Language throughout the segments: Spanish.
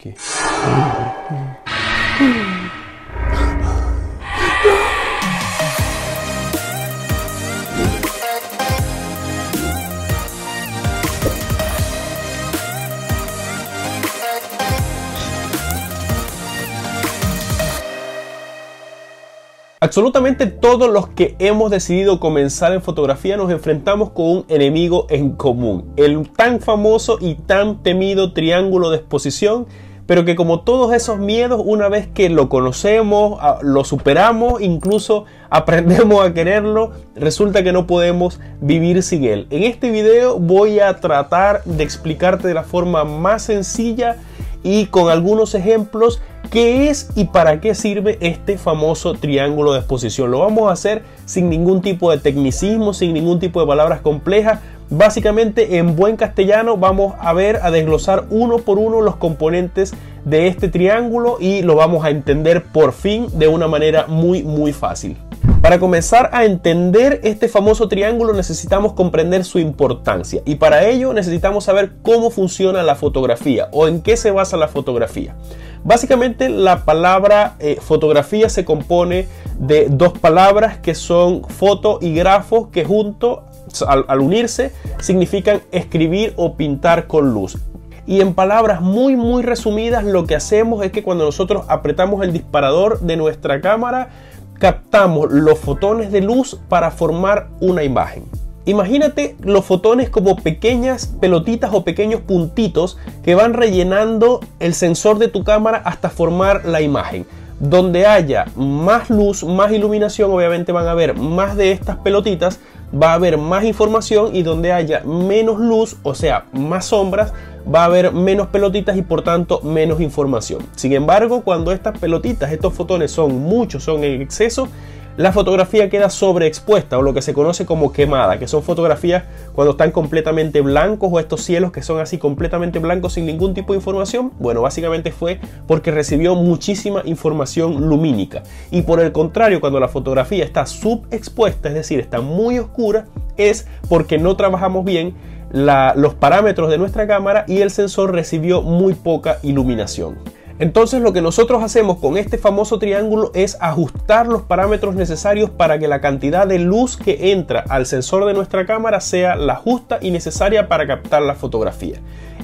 aquí. Absolutamente todos los que hemos decidido comenzar en fotografía nos enfrentamos con un enemigo en común, el tan famoso y tan temido triángulo de exposición, pero que como todos esos miedos, una vez que lo conocemos, lo superamos, incluso aprendemos a quererlo, resulta que no podemos vivir sin él. En este video voy a tratar de explicarte de la forma más sencilla y con algunos ejemplos qué es y para qué sirve este famoso triángulo de exposición. Lo vamos a hacer sin ningún tipo de tecnicismo, sin ningún tipo de palabras complejas. Básicamente, en buen castellano, vamos a ver, a desglosar uno por uno los componentes de este triángulo y lo vamos a entender por fin de una manera muy fácil. Para comenzar a entender este famoso triángulo necesitamos comprender su importancia y para ello necesitamos saber cómo funciona la fotografía o en qué se basa la fotografía. Básicamente la palabra fotografía se compone de dos palabras que son foto y grafos, que junto al unirse significan escribir o pintar con luz. Y en palabras muy resumidas, lo que hacemos es que cuando nosotros apretamos el disparador de nuestra cámara captamos los fotones de luz para formar una imagen. Imagínate los fotones como pequeñas pelotitas o pequeños puntitos que van rellenando el sensor de tu cámara hasta formar la imagen. Donde haya más luz, más iluminación, obviamente van a haber más de estas pelotitas, va a haber más información, y donde haya menos luz, o sea, más sombras, va a haber menos pelotitas y por tanto menos información. Sin embargo, cuando estas pelotitas, estos fotones son muchos, son en exceso, la fotografía queda sobreexpuesta o lo que se conoce como quemada, que son fotografías cuando están completamente blancos o estos cielos que son así completamente blancos sin ningún tipo de información. Bueno, básicamente fue porque recibió muchísima información lumínica. Y por el contrario, cuando la fotografía está subexpuesta, es decir, está muy oscura, es porque no trabajamos bien los parámetros de nuestra cámara y el sensor recibió muy poca iluminación. Entonces lo que nosotros hacemos con este famoso triángulo es ajustar los parámetros necesarios para que la cantidad de luz que entra al sensor de nuestra cámara sea la justa y necesaria para captar la fotografía.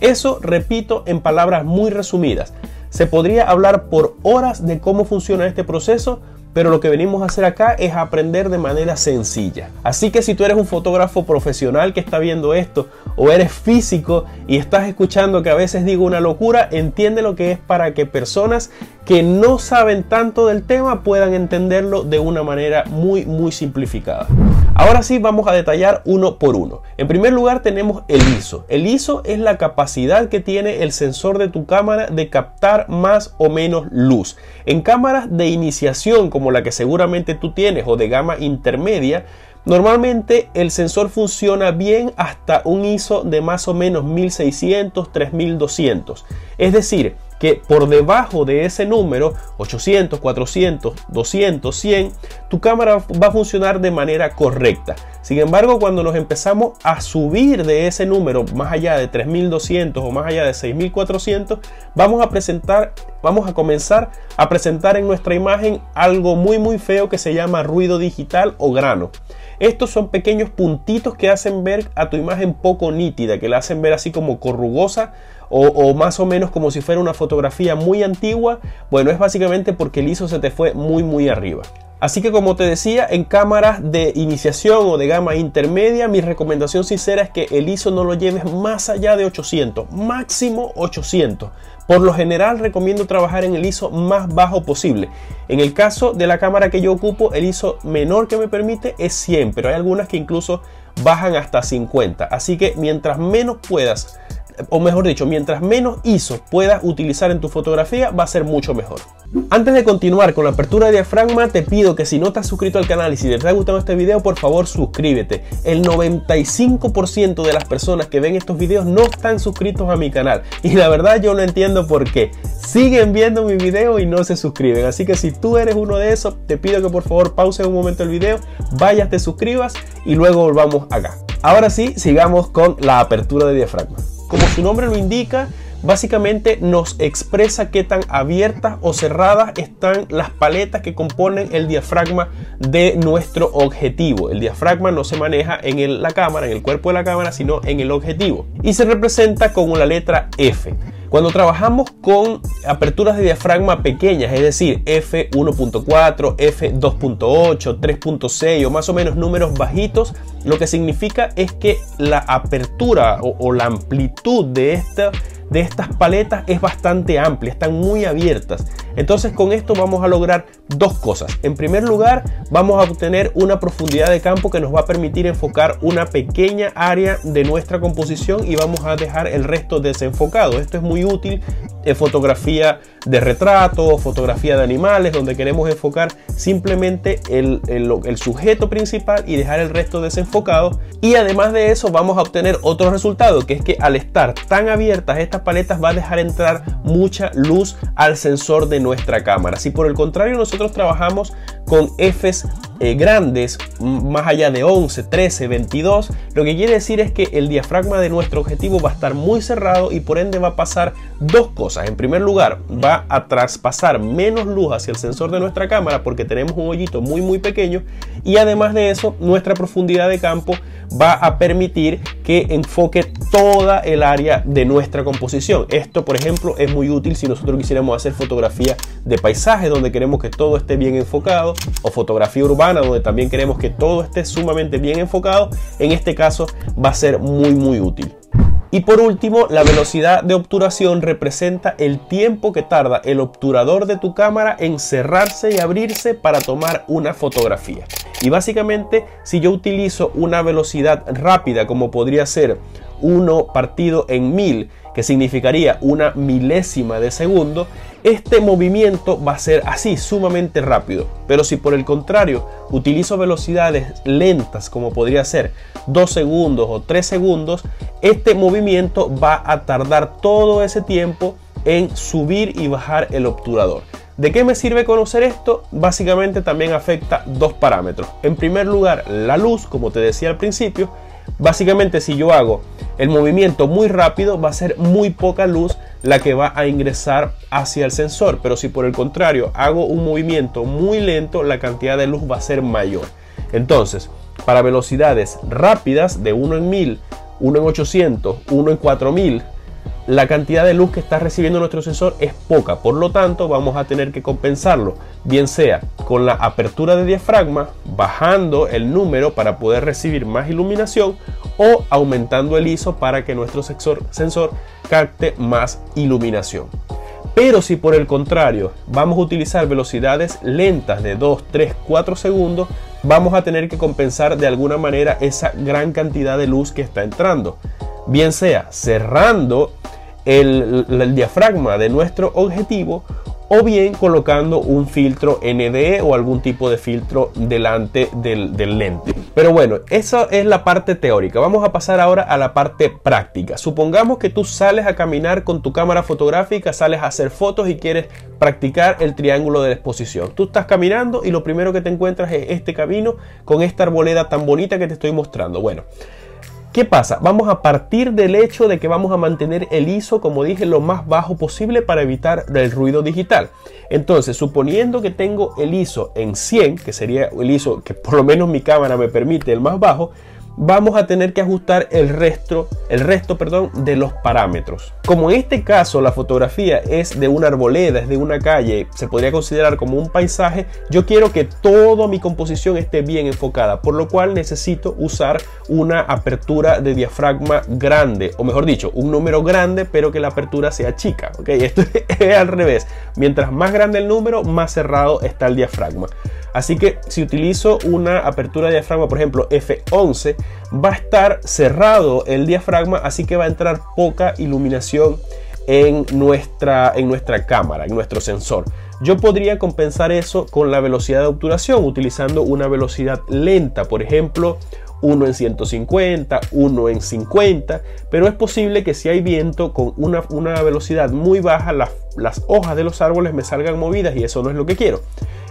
Eso, repito, en palabras muy resumidas. Se podría hablar por horas de cómo funciona este proceso, pero lo que venimos a hacer acá es aprender de manera sencilla. Así que si tú eres un fotógrafo profesional que está viendo esto, o eres físico y estás escuchando que a veces digo una locura, entiende lo que es para que personas que no saben tanto del tema puedan entenderlo de una manera muy simplificada. Ahora sí, vamos a detallar uno por uno. En primer lugar tenemos el ISO. El ISO es la capacidad que tiene el sensor de tu cámara de captar más o menos luz. En cámaras de iniciación, como la que seguramente tú tienes, o de gama intermedia, normalmente el sensor funciona bien hasta un ISO de más o menos 1600, 3200. Es decir, que por debajo de ese número, 800, 400, 200, 100, tu cámara va a funcionar de manera correcta. Sin embargo, cuando nos empezamos a subir de ese número, más allá de 3200 o más allá de 6400, vamos a comenzar a presentar en nuestra imagen algo muy feo que se llama ruido digital o grano. Estos son pequeños puntitos que hacen ver a tu imagen poco nítida, que la hacen ver así como corrugosa o más o menos como si fuera una fotografía muy antigua. Bueno, es básicamente porque el ISO se te fue muy arriba. Así que, como te decía, en cámaras de iniciación o de gama intermedia, mi recomendación sincera es que el ISO no lo lleves más allá de 800, máximo 800. Por lo general recomiendo trabajar en el ISO más bajo posible. En el caso de la cámara que yo ocupo, el ISO menor que me permite es 100, pero hay algunas que incluso bajan hasta 50. Así que mientras menos puedas, o mejor dicho, mientras menos ISO puedas utilizar en tu fotografía, va a ser mucho mejor. Antes de continuar con la apertura de diafragma, te pido que si no te has suscrito al canal y si te ha gustado este video, por favor suscríbete. El 95% de las personas que ven estos videos no están suscritos a mi canal y la verdad yo no entiendo por qué. Siguen viendo mi video y no se suscriben, así que si tú eres uno de esos, te pido que por favor pauses un momento el video, vayas, te suscribas y luego volvamos acá. Ahora sí, sigamos con la apertura de diafragma. Como su nombre lo indica, básicamente nos expresa qué tan abiertas o cerradas están las paletas que componen el diafragma de nuestro objetivo. El diafragma no se maneja en la cámara, en el cuerpo de la cámara, sino en el objetivo, y se representa con la letra F. Cuando trabajamos con aperturas de diafragma pequeñas, es decir, F1.4, F2.8, 3.6 o más o menos números bajitos, lo que significa es que la apertura o la amplitud de estas paletas es bastante amplia, están muy abiertas. Entonces con esto vamos a lograr dos cosas. En primer lugar, vamos a obtener una profundidad de campo que nos va a permitir enfocar una pequeña área de nuestra composición y vamos a dejar el resto desenfocado. Esto es muy útil en fotografía de retrato, fotografía de animales, donde queremos enfocar simplemente el sujeto principal y dejar el resto desenfocado. Y además de eso vamos a obtener otro resultado, que es que al estar tan abiertas estas paletas va a dejar entrar mucha luz al sensor de nuestra cámara. Si por el contrario nosotros trabajamos con Fs grandes, más allá de 11, 13, 22, lo que quiere decir es que el diafragma de nuestro objetivo va a estar muy cerrado y por ende va a pasar dos cosas. En primer lugar, va a traspasar menos luz hacia el sensor de nuestra cámara porque tenemos un hoyito muy muy pequeño, y además de eso nuestra profundidad de campo va a permitir que enfoque toda el área de nuestra composición. Esto, por ejemplo, es muy útil si nosotros quisiéramos hacer fotografía de paisaje, donde queremos que todo esté bien enfocado, o fotografía urbana, donde también queremos que todo esté sumamente bien enfocado. En este caso va a ser muy muy útil. Y por último, la velocidad de obturación representa el tiempo que tarda el obturador de tu cámara en cerrarse y abrirse para tomar una fotografía. Y básicamente, si yo utilizo una velocidad rápida, como podría ser 1/1000, que significaría 1 milésima de segundo, este movimiento va a ser así, sumamente rápido. Pero si por el contrario utilizo velocidades lentas, como podría ser 2 segundos o 3 segundos, este movimiento va a tardar todo ese tiempo en subir y bajar el obturador. ¿De qué me sirve conocer esto? Básicamente también afecta dos parámetros. En primer lugar, la luz, como te decía al principio. Básicamente, si yo hago el movimiento muy rápido, va a ser muy poca luz la que va a ingresar hacia el sensor, pero si por el contrario hago un movimiento muy lento, la cantidad de luz va a ser mayor. Entonces, para velocidades rápidas de 1/1000, 1/800, 1/4000, la cantidad de luz que está recibiendo nuestro sensor es poca, por lo tanto vamos a tener que compensarlo, bien sea con la apertura de diafragma, bajando el número para poder recibir más iluminación, o aumentando el ISO para que nuestro sensor capte más iluminación. Pero si por el contrario vamos a utilizar velocidades lentas de 2, 3, 4 segundos, vamos a tener que compensar de alguna manera esa gran cantidad de luz que está entrando, bien sea cerrando el diafragma de nuestro objetivo, o bien colocando un filtro ND o algún tipo de filtro delante del lente. Pero bueno, esa es la parte teórica. Vamos a pasar ahora a la parte práctica. Supongamos que tú sales a caminar con tu cámara fotográfica, sales a hacer fotos y quieres practicar el triángulo de la exposición. Tú estás caminando y lo primero que te encuentras es este camino con esta arboleda tan bonita que te estoy mostrando. Bueno, ¿qué pasa? Vamos a partir del hecho de que vamos a mantener el ISO, como dije, lo más bajo posible para evitar el ruido digital. Entonces, suponiendo que tengo el ISO en 100, que sería el ISO que por lo menos mi cámara me permite, el más bajo, vamos a tener que ajustar el resto, de los parámetros. Como en este caso la fotografía es de una arboleda, es de una calle, se podría considerar como un paisaje, yo quiero que toda mi composición esté bien enfocada, por lo cual necesito usar una apertura de diafragma grande, o mejor dicho, un número grande, pero que la apertura sea chica, ¿ok? Esto es al revés. Mientras más grande el número, más cerrado está el diafragma. Así que si utilizo una apertura de diafragma, por ejemplo, F11, va a estar cerrado el diafragma, así que va a entrar poca iluminación en nuestra cámara, en nuestro sensor. Yo podría compensar eso con la velocidad de obturación, utilizando una velocidad lenta, por ejemplo, 1/150, 1/50, pero es posible que si hay viento, con una velocidad muy baja, las hojas de los árboles me salgan movidas, y eso no es lo que quiero.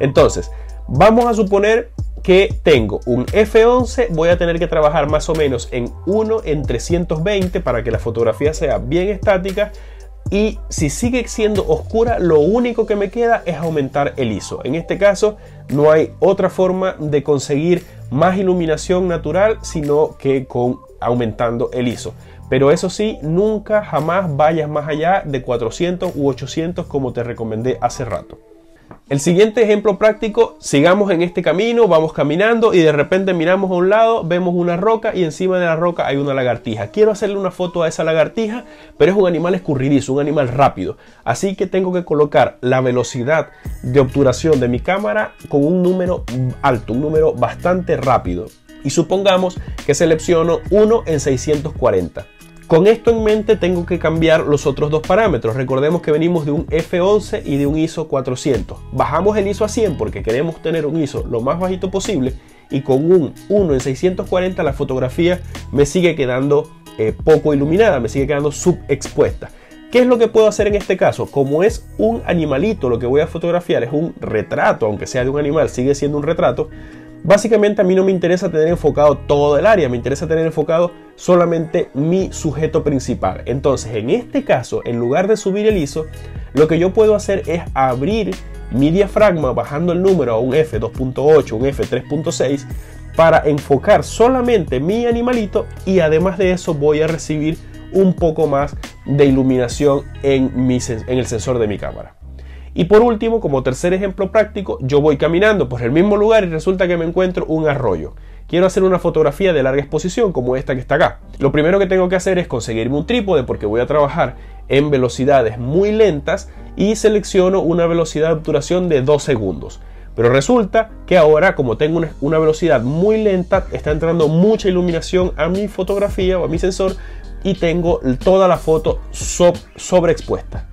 Entonces, vamos a suponer que tengo un F11, voy a tener que trabajar más o menos en 1/320 para que la fotografía sea bien estática, y si sigue siendo oscura, lo único que me queda es aumentar el ISO. En este caso no hay otra forma de conseguir más iluminación natural sino que con aumentando el ISO. Pero eso sí, nunca jamás vayas más allá de 400 u 800 como te recomendé hace rato. El siguiente ejemplo práctico, sigamos en este camino, vamos caminando y de repente miramos a un lado, vemos una roca y encima de la roca hay una lagartija. Quiero hacerle una foto a esa lagartija, pero es un animal escurridizo, un animal rápido. Así que tengo que colocar la velocidad de obturación de mi cámara con un número alto, un número bastante rápido. Y supongamos que selecciono 1 en 640. Con esto en mente tengo que cambiar los otros dos parámetros. Recordemos que venimos de un F11 y de un ISO 400. Bajamos el ISO a 100 porque queremos tener un ISO lo más bajito posible y con un 1 en 640 la fotografía me sigue quedando poco iluminada, me sigue quedando subexpuesta. ¿Qué es lo que puedo hacer en este caso? Como es un animalito, lo que voy a fotografiar es un retrato, aunque sea de un animal, sigue siendo un retrato. Básicamente a mí no me interesa tener enfocado todo el área, me interesa tener enfocado solamente mi sujeto principal. Entonces en este caso, en lugar de subir el ISO, lo que yo puedo hacer es abrir mi diafragma bajando el número a un F2.8, un F3.6 para enfocar solamente mi animalito y además de eso voy a recibir un poco más de iluminación en el sensor de mi cámara. Y por último, como tercer ejemplo práctico, yo voy caminando por el mismo lugar y resulta que me encuentro un arroyo. Quiero hacer una fotografía de larga exposición como esta que está acá. Lo primero que tengo que hacer es conseguirme un trípode porque voy a trabajar en velocidades muy lentas y selecciono una velocidad de obturación de 2 segundos. Pero resulta que ahora, como tengo una velocidad muy lenta, está entrando mucha iluminación a mi fotografía o a mi sensor y tengo toda la foto sobreexpuesta.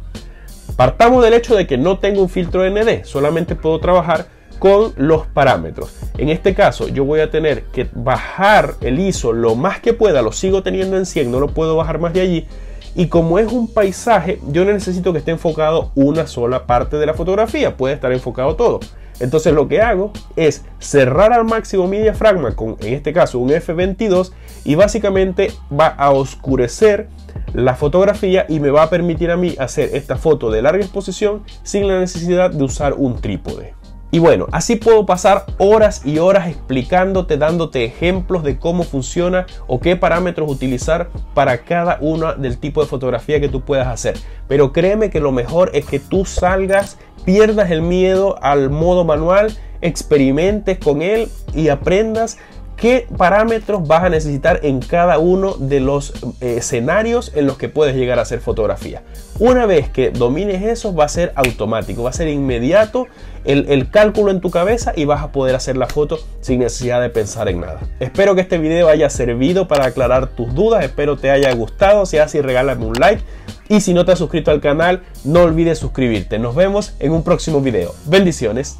Partamos del hecho de que no tengo un filtro ND, solamente puedo trabajar con los parámetros. En este caso yo voy a tener que bajar el ISO lo más que pueda, lo sigo teniendo en 100, no lo puedo bajar más de allí. Y como es un paisaje, yo necesito que esté enfocado una sola parte de la fotografía, puede estar enfocado todo. Entonces lo que hago es cerrar al máximo mi diafragma con, en este caso, un F22 y básicamente va a oscurecer la fotografía y me va a permitir a mí hacer esta foto de larga exposición sin la necesidad de usar un trípode. Y bueno, así puedo pasar horas y horas explicándote, dándote ejemplos de cómo funciona o qué parámetros utilizar para cada uno del tipo de fotografía que tú puedas hacer. Pero créeme que lo mejor es que tú salgas, pierdas el miedo al modo manual, experimentes con él y aprendas qué parámetros vas a necesitar en cada uno de los escenarios en los que puedes llegar a hacer fotografía. Una vez que domines eso, va a ser automático, va a ser inmediato el cálculo en tu cabeza y vas a poder hacer la foto sin necesidad de pensar en nada. Espero que este video haya servido para aclarar tus dudas, espero te haya gustado, si es así regálame un like y si no te has suscrito al canal no olvides suscribirte. Nos vemos en un próximo video. Bendiciones.